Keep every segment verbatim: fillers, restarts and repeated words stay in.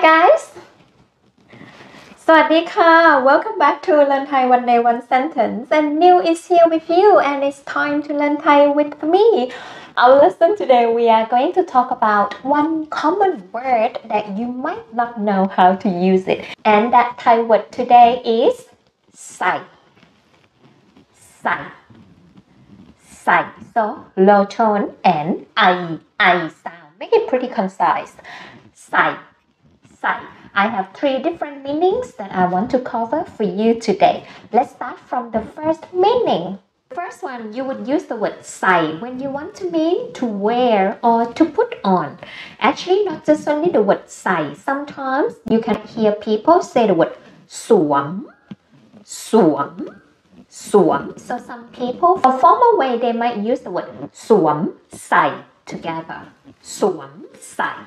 Hi guys! สวัสดีค่ะ Welcome back to Learn Thai One Day One Sentence. And New is here with you, and it's time to learn Thai with me. Our lesson today we are going to talk about one common word that you might not know how to use it. And that Thai word today is sai. Sai. Sai. So low tone and i i sound. Make it pretty concise. Sai. Sai. I have three different meanings that I want to cover for you today. Let's start from the first meaning. The first one, you would use the word sai when you want to mean to wear or to put on. Actually, not just only the word sai. Sometimes you can hear people say the word suam, suam, suam. So some people, for a formal way, they might use the word suam sai together. Suam sai.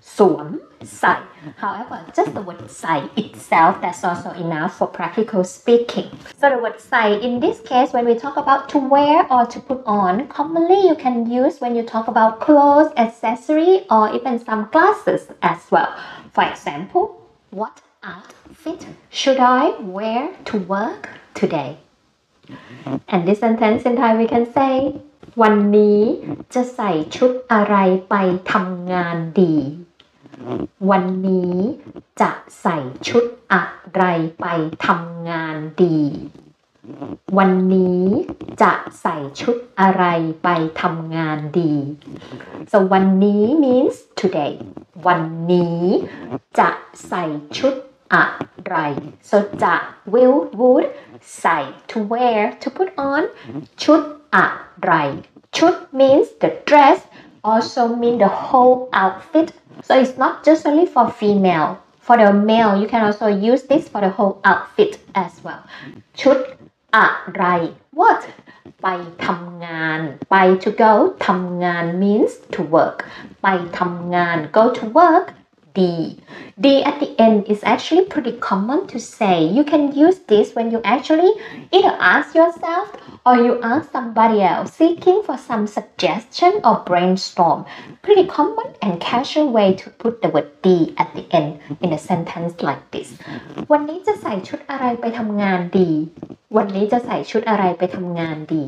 Suam sai. However, just the word sai itself, that's also enough for practical speaking. So the word sai in this case, when we talk about to wear or to put on, commonly you can use when you talk about clothes, accessory, or even some glasses as well. For example, what outfit should I wear to work today? And this sentence in Thai we can say, วันนี้จะใส่ชุดอะไรไปทำงานดี วันนี้จะใส่ชุดอะไรไปทำงานดี วันนี้จะใส่ชุดอะไรไปทำงานดี so วันนี้ means today วันนี้จะใส่ชุดอะไร so จะ will would ใส่ to wear to put on ชุดอะไร ชุด means the dress, also mean the whole outfit. So it's not just only for female. For the male, you can also use this for the whole outfit as well. ชุดอะไร what ไปทำงาน ไป to go ทำงาน means to work. ไปทำงาน go to work. D. D at the end is actually pretty common to say. You can use this when you actually either ask yourself or you ask somebody else seeking for some suggestion or brainstorm. Pretty common and casual way to put the word D at the end in a sentence like this. วันนี้จะใส่ชุดอะไรไปทำงานดี วันนี้จะใส่ชุดอะไรไปทำงานดี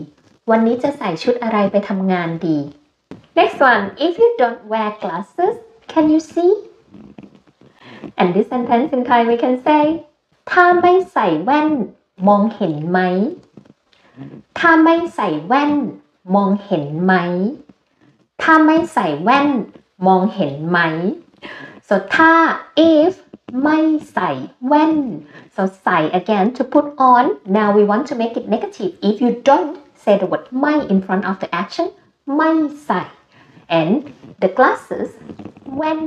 วันนี้จะใส่ชุดอะไรไปทำงานดี Next one, if you don't wear glasses, can you see? And this sentence in Thai we can say ถ้าไม่ใส่แว่นมองเห็นไหม ถ้าไม่ใส่แว่นมองเห็นไหม ถ้าไม่ใส่แว่นมองเห็นไหม so ถ้า if ไม่ใส่แว่น so ใส่ again to put on. Now we want to make it negative. If you don't say the word ไม่ in front of the action ไม่ใส่ and the glasses when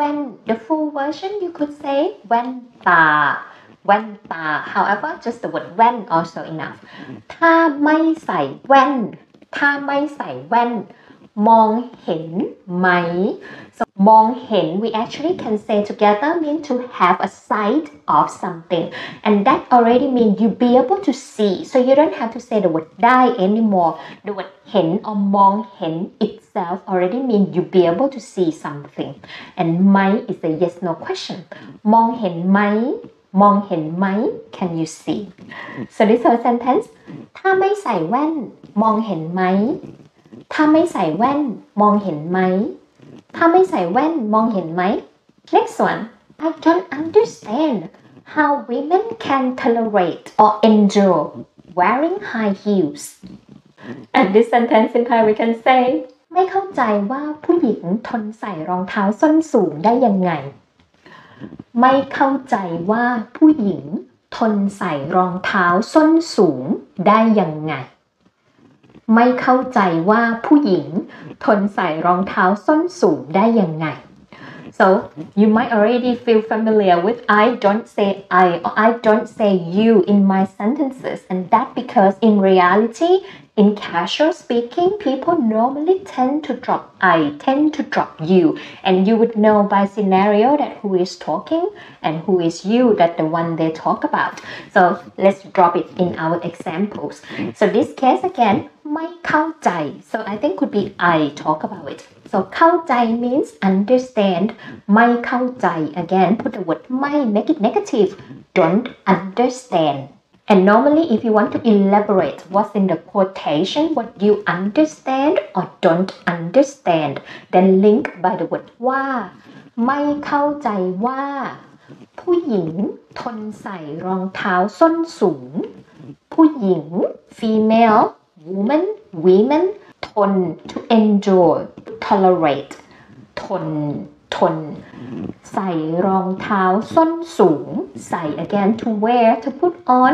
When the full version, you could say แว่นตา แว่นตา However, just the word แว่น also enough. ถ้าไม่ใส่แว่น ถ้าไม่ใส่แว่น มองเห็นไหม so มองเห็น we actually can say together mean to have a sight of something, and that already mean you be able to see. So you don't have to say the word ได้ anymore. The word เห็น or มองเห็น it already mean you be able to see something. And ไหม is a yes no question. มองเห็นไหม มองเห็นไหม can you see? So this whole sentence ถ้าไม่ใส่แว่นมองเห็นไหม ถ้าไม่ใส่แว่นมองเห็นไหม ถ้าไม่ใส่แว่นมองเห็นไหม Next one, I don't understand how women can tolerate or endure wearing high heels. And this sentence in Thai we can sayไม่เข้าใจว่าผู้หญิงทนใส่รองเท้าส้นสูงได้ยังไง ไม่เข้าใจว่าผู้หญิงทนใส่รองเท้าส้นสูงได้ยังไง ไม่เข้าใจว่าผู้หญิงทนใส่รองเท้าส้นสูงได้ยังไง so you might already feel familiar with I don't say I or I don't say you in my sentences, and that because in reality in casual speaking, people normally tend to drop I, tend to drop you. And you would know by scenario that who is talking and who is you, that the one they talk about. So let's drop it in our examples. So this case again, ไม่เข้าใจ so I think could be I talk about it so เข้าใจ means understand ไม่เข้าใจ again put the word ไม่ make it negative don't understand and normally if you want to elaborate what's in the quotation what you understand or don't understand then link by the word ว่าไม่เข้าใจว่าผู้หญิงทนใส่รองเท้าส้นสูงผู้หญิง female woman women ทน to endure tolerate ทนทนใส่รองเท้าส้นสูงใส่ again to wear to put on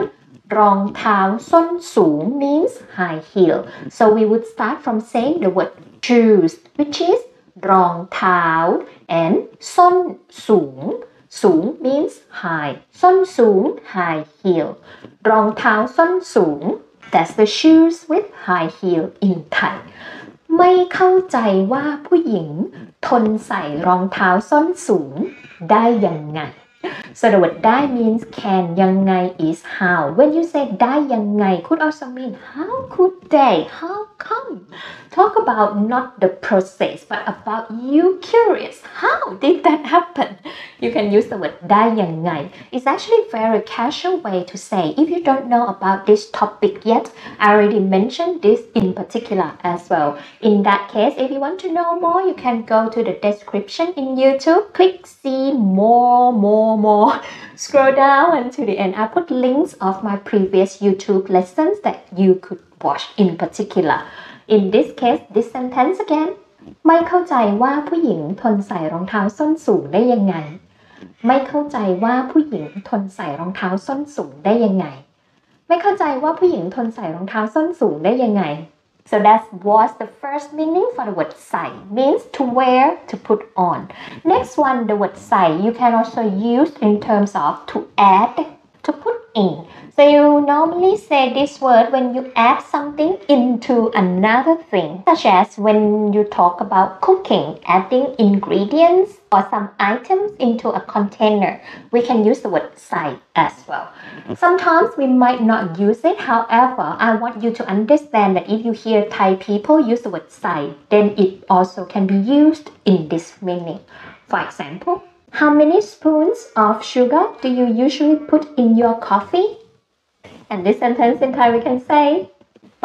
รองเท้าส้นสูง means high heel so we would start from saying the word shoes which is รองเท้า and ส้นสูงสูง means high ส้นสูง high heel รองเท้าส้นสูง that's the shoes with high heel in Thai ไม่เข้าใจว่าผู้หญิงทนใส่รองเท้าส้นสูงได้ยังไง so the word ได้ means can ยังไง is how when you say ได้ยังไง could also mean how could they how come talk about not the process but about you curious how did that happen you can use the word ได้ยังไง it's actually very casual way to say if you don't know about this topic yet I already mentioned this in particular as well in that case if you want to know more you can go to the description in YouTube click see more more more scroll down until the end I put links of my previous YouTube lessons that you could watch in particular in this case this sentence againไม่เข้าใจว่าผู้หญิงทนใส่รองเท้าส้นสูงได้ยังไงไม่เข้าใจว่าผู้หญิงทนใส่รองเท้าส้นสูงได้ยังไงไม่เข้าใจว่าผู้หญิงทนใส่รองเท้าส้นสูงได้ยังไง so that was the first meaning for the word ใส่ means to wear to put on next one the word ใส่ you can also use in terms of to add to put in so you normally say this word when you add something into another thing such as when you talk about cooking adding ingredients or some items into a container we can use the word ใส่ as well sometimes we might not use it however I want you to understand that if you hear Thai people use the word ใส่ then it also can be used in this meaning for example How many spoons of sugar do you usually put in your coffee? And this sentence in Thai we can say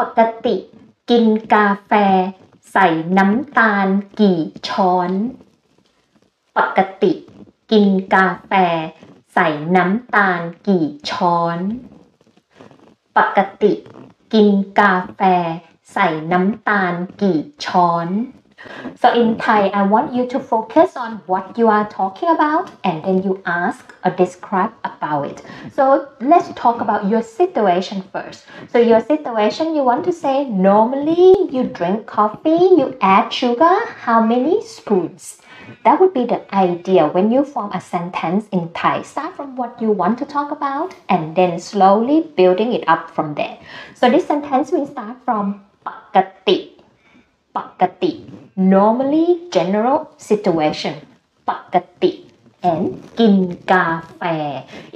ปกติกินกาแฟใส่น้ำตาลกี่ช้อนปกติกินกาแฟใส่น้ำตาลกี่ช้อนปกติกินกาแฟใส่น้ำตาลกี่ช้อนSo in Thai, I want you to focus on what you are talking about and then you ask or describe about it. So let's talk about your situation first. So your situation, you want to say normally you drink coffee, you add sugar, how many spoons? That would be the idea when you form a sentence in Thai. Start from what you want to talk about and then slowly building it up from there. So this sentence will start from ปกติปกติ normally general situation ปกติ and กินกาแฟ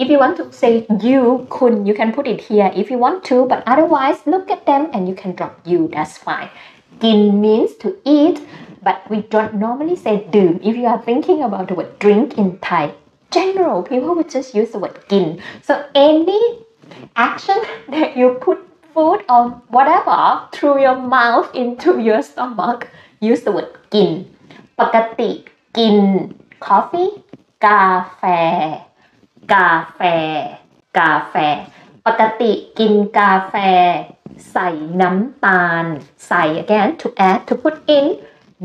if you want to say you คุณ you can put it here if you want to but otherwise look at them and you can drop you that's fine กิน means to eat but we don't normally say ดื่ม if you are thinking about the word drink in Thai general people would just use the word กิน so any action that you put food or whatever through your mouth into your stomach use the word กินปกติกิน coffee กาแฟกาแฟกาแฟปกติกินกาแฟใส่น้ำตาลใส่ again to add to put in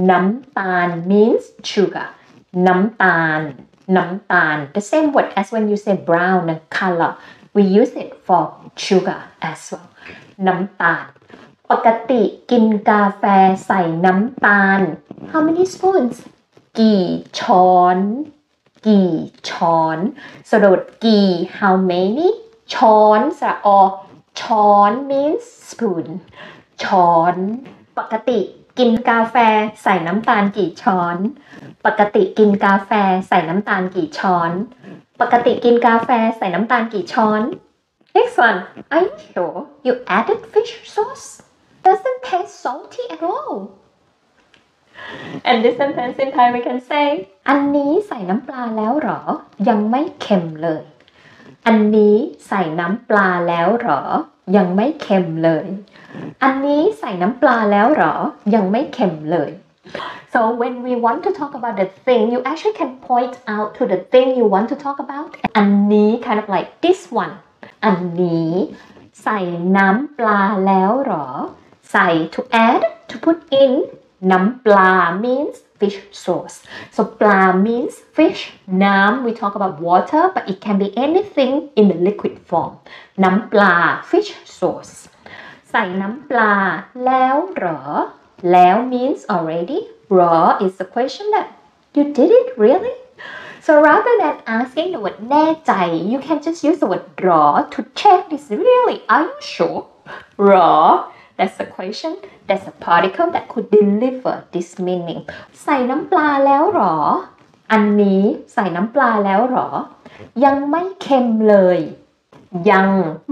น้ำตาล means sugar น้ำตาลน้ำตาล the same word as when you say brown color we use it for sugar as wellน้ำตาลปกติกินกาแฟใส่น้ำตาล how many spoons กี่ช้อนกี่ช้อนสระดกี่ how many ช้อนสระอช้อน means spoon ช้อนปกติกินกาแฟใส่น้ำตาลกี่ช้อนปกติกินกาแฟใส่น้ำตาลกี่ช้อนปกติกินกาแฟใส่น้ำตาลกี่ช้อน Next one Are you sure you added fish sauce doesn't taste salty at all. And this sentence in Thai we can say อันนี้ใส่น้ำปลาแล้วหรอยังไม่เค็มเลยอันนี้ใส่น้ำปลาแล้วหรอยังไม่เค็มเลยอันนี้ใส่น้ำปลาแล้วหรอยังไม่เค็มเลย so when we want to talk about the thing you actually can point out to the thing you want to talk about อันนี้ kind of like this one อันนี้ใส่น้ำปลาแล้วหรอใส่ to add to put inน้ำปลา means fish sauce so ปลา means fish น้ำ we talk about water but it can be anything in the liquid form น้ำปลา fish sauce ใส่น้ำปลาแล้วหรอแล้ว means already หรอ is the question that you did it really so rather than asking the word แน่ใจ you can just use the word หรอ to check this really are you sure หรอThat's a question, that's a particle that could deliver this meaning. ใส่น้ำปลาแล้วหรออันนี้ใส่น้ำปลาแล้วหรอยังไม่เค็มเลยยัง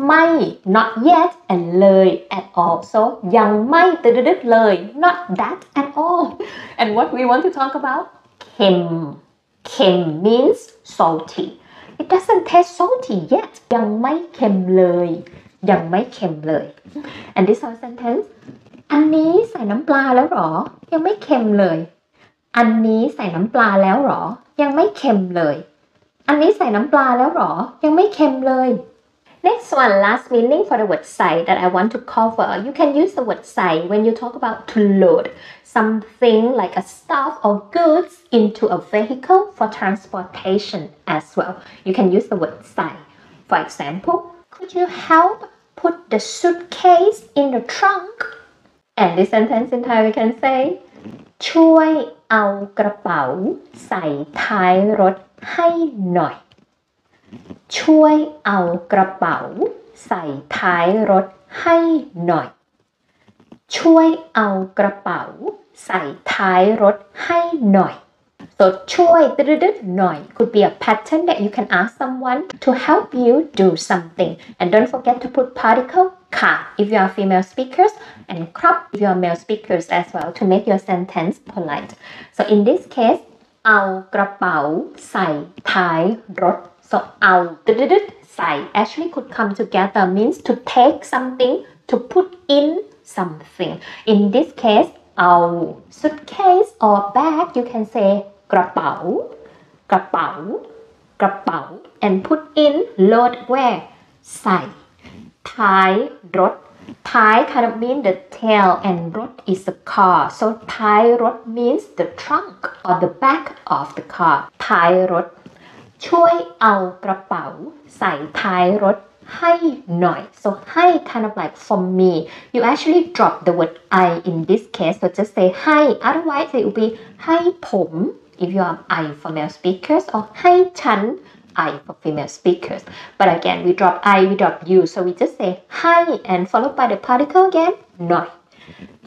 ไม่ not yet and เลย at all so ยังไม่ตึ๊ดๆเลย not that at all and what we want to talk about เค็มเค็ม means salty it doesn't taste salty yet ยังไม่เค็มเลยยังไม่เค็มเลย and this whole sentence อันนี้ใส่น้ำปลาแล้วหรอยังไม่เค็มเลยอันนี้ใส่น้ำปลาแล้วหรอยังไม่เค็มเลยอันนี้ใส่น้ำปลาแล้วหรอยังไม่เค็มเลย next one last meaning for the word ใส่ that I want to cover you can use the word ใส่ when you talk about to load something like a stuff or goods into a vehicle for transportation as well you can use the word ใส่ for example Could you help put the suitcase in the trunk? And this sentence in Thai we can say ช่วยเอากระเป๋าใส่ท้ายรถให้หน่อยช่วยเอากระเป๋าใส่ท้ายรถให้หน่อยช่วยเอากระเป๋าใส่ท้ายรถให้หน่อยSo ช่วยหน่อย could be a pattern that you can ask someone to help you do something and don't forget to put particle ค่ะ if you are female speakers and ครับ if you are male speakers as well to make your sentence polite so in this case เอากระเป๋าใส่ท้ายรถ so เอาใส่ actually could come together means to take something to put in something in this case เอา suitcase or bag you can sayกระเป๋ากระเป๋ากระเป๋า and put in load where ใส่ท้ายรถท้าย kind of mean the tail and รถ is a car so ท้ายรถ means the trunk or the back of the car ท้ายรถช่วยเอากระเป๋าใส่ท้ายรถให้หน่อย so ให้ kind of like for me you actually drop the word I in this case so just say ให้ otherwise it will be ให้ผม if you are I for male speakers or ให้ฉัน I for female speakers but again we drop I we drop you so we just say ให้ and followed by the particle again หน่อย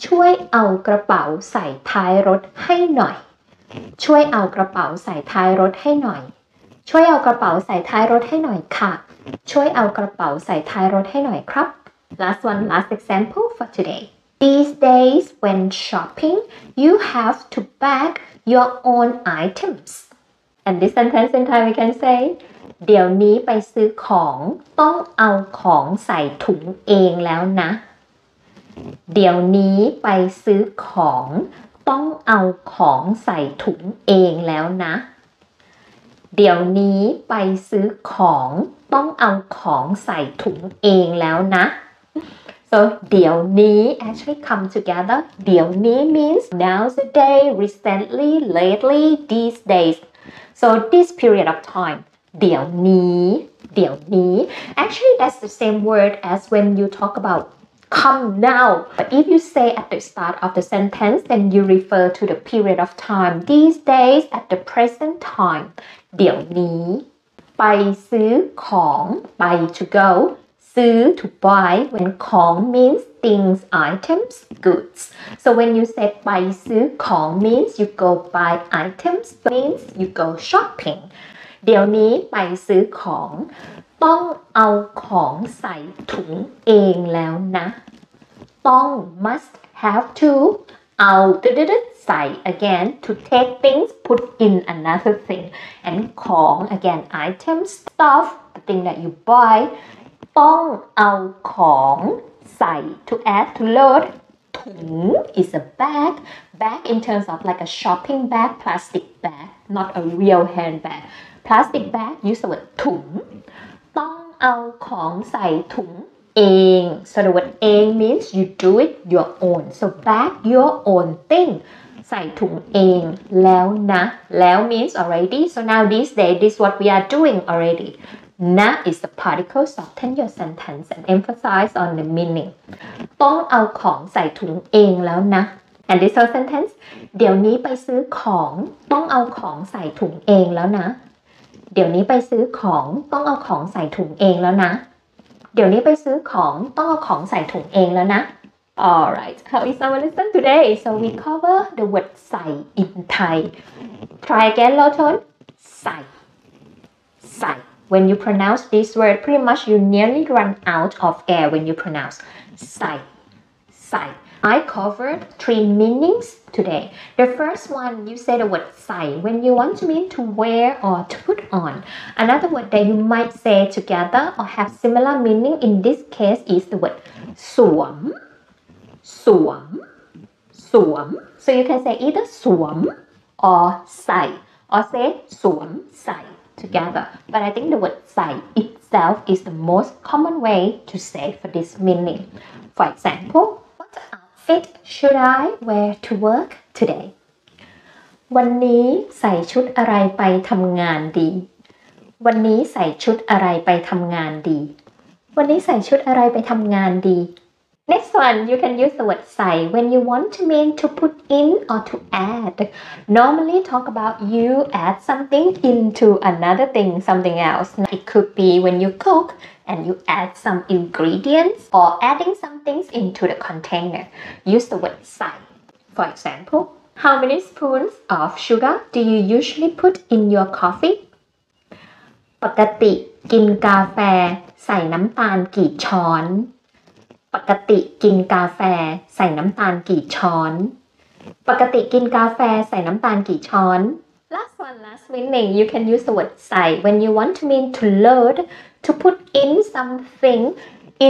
ช่วยเอากระเป๋าใส่ท้ายรถให้หน่อยช่วยเอากระเป๋าใส่ท้ายรถให้หน่อยช่วยเอากระเป๋าใส่ท้ายรถให้หน่อยค่ะช่วยเอากระเป๋าใส่ท้ายรถให้หน่อยครับ last one last example for today these days when shopping you have to bag your own items and this sentence in Thai we can say เดี๋ยวนี้ไปซื้อของต้องเอาของใส่ถุงเองแล้วนะเดี๋ยวนี้ไปซื้อของต้องเอาของใส่ถุงเองแล้วนะเดี๋ยวนี้ไปซื้อของต้องเอาของใส่ถุงเองแล้วนะ so เดี๋ยวนี้ actually come together เดี๋ยวนี้ means nowadays recently lately these days so this period of time เดี๋ยวนี้เดี๋ยวนี้ actually that's the same word as when you talk about come now but if you say at the start of the sentence then you refer to the period of time these days at the present timeเดี๋ยวนี้ไปซื้อของไป to go ซื้อ to buy when ของ means things items goods so when you say ไปซื้อของ means you go buy items means you go shopping เดี๋ยวนี้ไปซื้อของต้องเอาของใส่ถุงเองแล้วนะ ต้อง must have to เอา ใส่ again to take things put in another thing and ของ again item stuff the thing that you buy ต้องเอาของใส่ to add to load ถุง is a bag bag in terms of like a shopping bag plastic bag not a real handbag plastic bag use the word ถุงต้องเอาของใส่ถุงเอง so the word เอง means you do it your own so bag your own thing ใส่ถุงเองแล้วนะแล้ว means already so now these days this is what we are doing already นะ is the particle shorten your sentence and emphasize on the meaning ต้องเอาของใส่ถุงเองแล้วนะ and this whole sentence เดี๋ยวนี้ไปซื้อของต้องเอาของใส่ถุงเองแล้วนะเดี๋ยวนี้ไปซื้อของต้องเอาของใส่ถุงเองแล้วนะเดี๋ยวนี้ไปซื้อของต้องเอาของใส่ถุงเองแล้วนะ Alright, how is our lesson today? So we cover the word ใส่ in Thai. Try again, Loton. ใส่ ใส่ When you pronounce this word, pretty much you nearly run out of air when you pronounce ใส่ ใส่ I covered three meanings today. The first one, you say the word ใส่ when you want to mean to wear or to put on. Another word that you might say together or have similar meaning in this case is the word สวม สวม สวม So you can say either สวม or ใส่ or say สวม ใส่ together. But I think the word ใส่ itself is the most common way to say for this meaning. For example, what outfit should I wear to work today? วันนี้ใส่ชุดอะไรไปทำงานดีวันนี้ใส่ชุดอะไรไปทำงานดีวันนี้ใส่ชุดอะไรไปทำงานดี Next one you can use the word ใส่ when you want to mean to put in or to add normally talk about you add something into another thing something else it could be when you cook and you add some ingredients or adding some things into the container use the word ใส่ for example how many spoons of sugar do you usually put in your coffeeปกติกินกาแฟใส่น้ำตาลกี่ช้อนปกติกินกาแฟใส่น้ำตาลกี่ช้อนปกติกินกาแฟใส่น้ำตาลกี่ช้อน Last one last meaning you can use the word ใส่ when you want to mean to load to put in something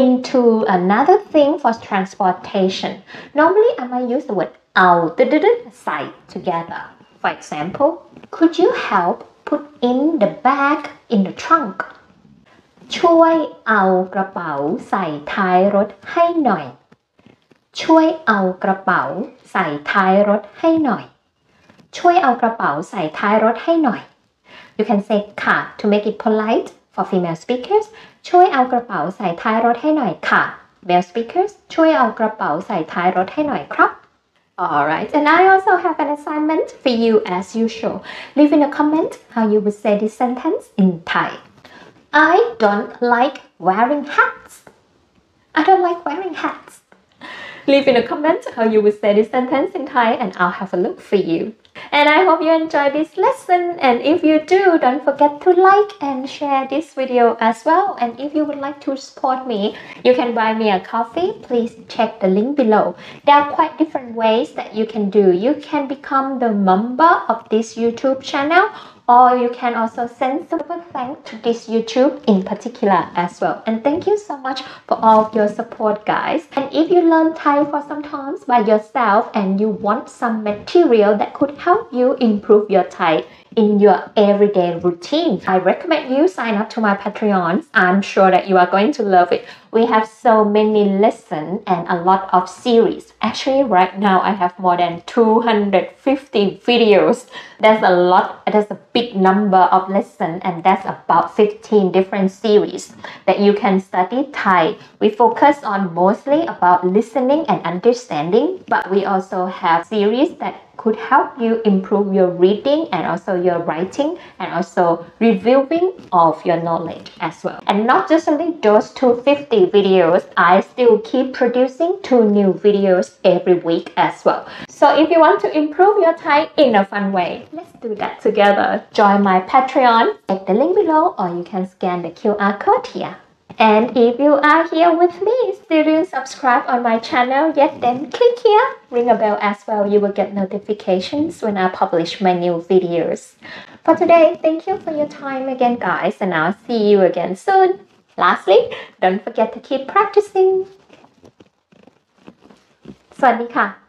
into another thing for transportation normally I might use the word เอาใส่ together for example could you help put in the bag in the trunkช่วยเอากระเป๋าใส่ท้ายรถให้หน่อยช่วยเอากระเป๋าใส่ท้ายรถให้หน่อยช่วยเอากระเป๋าใส่ท้ายรถให้หน่อย You can say ค่ะ to make it polite for female speakers ช่วยเอากระเป๋าใส่ท้ายรถให้หน่อยค่ะ male speakers ช่วยเอากระเป๋าใส่ท้ายรถให้หน่อยครับAlright, and I also have an assignment for you as usual. Leave in a comment how you would say this sentence in Thai. I don't like wearing hats. I don't like wearing hats. Leave in a comment how you would say this sentence in Thai and I'll have a look for you. And I hope you enjoyed this lesson. And if you do, don't forget to like and share this video as well. And if you would like to support me, you can buy me a coffee. Please check the link below. There are quite different ways that you can do. You can become the member of this YouTube channel. Or you can also send super thanks to this YouTube in particular as well. And thank you so much for all of your support, guys. And if you learn Thai for some time by yourself and you want some material that could help you improve your Thai in your everyday routine, I recommend you sign up to my Patreon. I'm sure that you are going to love it. We have so many lessons and a lot of series. Actually, right now I have more than two hundred fifty videos. That's a lot. That's a big number of lessons, and that's about fifteen different series that you can study Thai. We focus on mostly about listening and understanding, but we also have series that could help you improve your reading and also your writing and also reviewing of your knowledge as well. And not just only those two hundred fifty videos, I still keep producing two new videos every week as well. So if you want to improve your Thai in a fun way, let's do that together. Join my Patreon, check the link below, or you can scan the Q R code here. And if you are here with me, still subscribe on my channel yet, then click here, ring a bell as well. You will get notifications when I publish my new videos. For today, thank you for your time again, guys, and I'll see you again soon. Lastly, don't forget to keep practicing. สวัสดีค่ะ